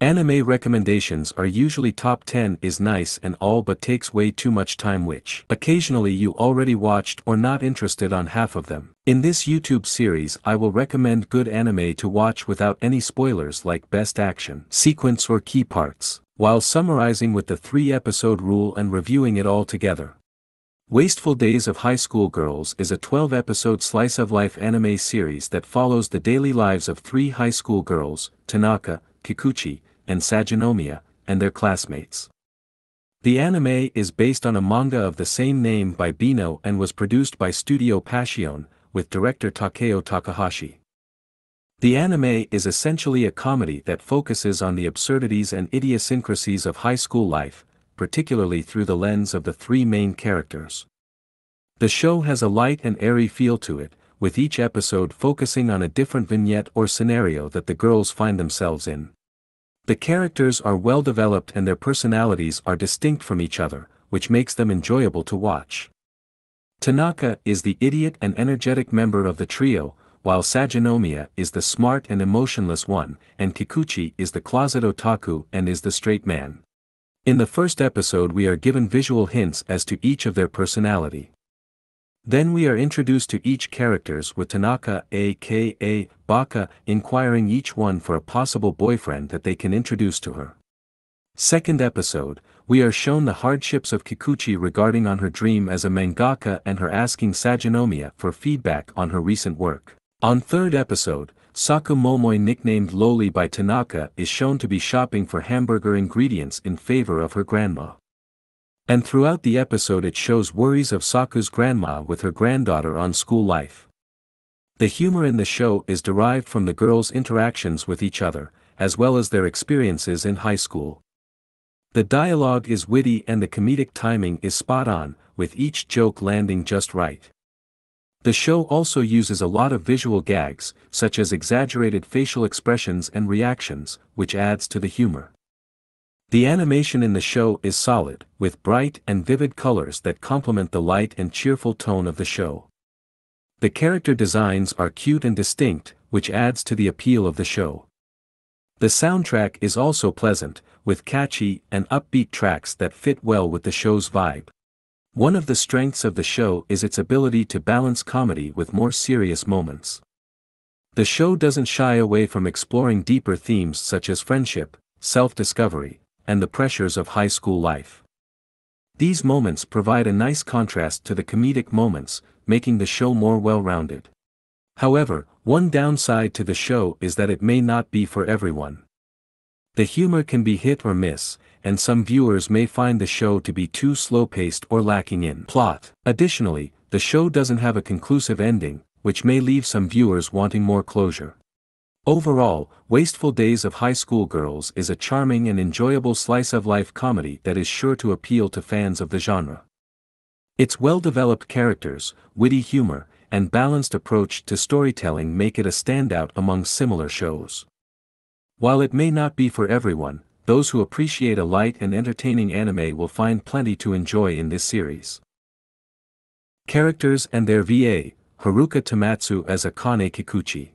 Anime recommendations are usually top 10 is nice and all but takes way too much time, which occasionally you already watched or not interested on half of them. In this YouTube series I will recommend good anime to watch without any spoilers, like best action, sequence or key parts, while summarizing with the 3-episode rule and reviewing it all together. Wasteful Days of High School Girls is a 12-episode slice-of-life anime series that follows the daily lives of 3 high school girls, Tanaka, Kikuchi, and Saginomiya, and their classmates. The anime is based on a manga of the same name by Bino and was produced by Studio Passione, with director Takeo Takahashi. The anime is essentially a comedy that focuses on the absurdities and idiosyncrasies of high school life, particularly through the lens of the 3 main characters. The show has a light and airy feel to it, with each episode focusing on a different vignette or scenario that the girls find themselves in. The characters are well developed and their personalities are distinct from each other, which makes them enjoyable to watch. Tanaka is the idiot and energetic member of the trio, while Saginomiya is the smart and emotionless one, and Kikuchi is the closet otaku and is the straight man. In the first episode we are given visual hints as to each of their personality. Then we are introduced to each characters, with Tanaka aka Baka inquiring each one for a possible boyfriend that they can introduce to her. Second episode, we are shown the hardships of Kikuchi regarding on her dream as a mangaka and her asking Saginomiya for feedback on her recent work. On third episode, Saka Momoi, nicknamed Loli by Tanaka, is shown to be shopping for hamburger ingredients in favor of her grandma. And throughout the episode it shows worries of Saka's grandma with her granddaughter on school life. The humor in the show is derived from the girls' interactions with each other, as well as their experiences in high school. The dialogue is witty and the comedic timing is spot on, with each joke landing just right. The show also uses a lot of visual gags, such as exaggerated facial expressions and reactions, which adds to the humor. The animation in the show is solid, with bright and vivid colors that complement the light and cheerful tone of the show. The character designs are cute and distinct, which adds to the appeal of the show. The soundtrack is also pleasant, with catchy and upbeat tracks that fit well with the show's vibe. One of the strengths of the show is its ability to balance comedy with more serious moments. The show doesn't shy away from exploring deeper themes such as friendship, self-discovery, and the pressures of high school life. These moments provide a nice contrast to the comedic moments, making the show more well-rounded. However, one downside to the show is that it may not be for everyone. The humor can be hit or miss, and some viewers may find the show to be too slow-paced or lacking in plot. Additionally, the show doesn't have a conclusive ending, which may leave some viewers wanting more closure. Overall, Wasteful Days of High School Girls is a charming and enjoyable slice-of-life comedy that is sure to appeal to fans of the genre. Its well-developed characters, witty humor, and balanced approach to storytelling make it a standout among similar shows. While it may not be for everyone, those who appreciate a light and entertaining anime will find plenty to enjoy in this series. Characters and their VA: Haruka Tomatsu as Akane Kikuchi,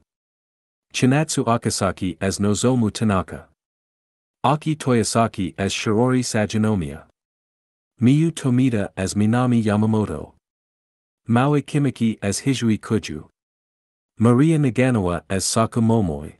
Chinatsu Akasaki as Nozomu Tanaka, Aki Toyosaki as Shiori Saginomiya, Miyu Tomita as Minami Yamamoto, Mai Kimiki as Hijiri Kujou, Maria Naganawa as Saka Momoi,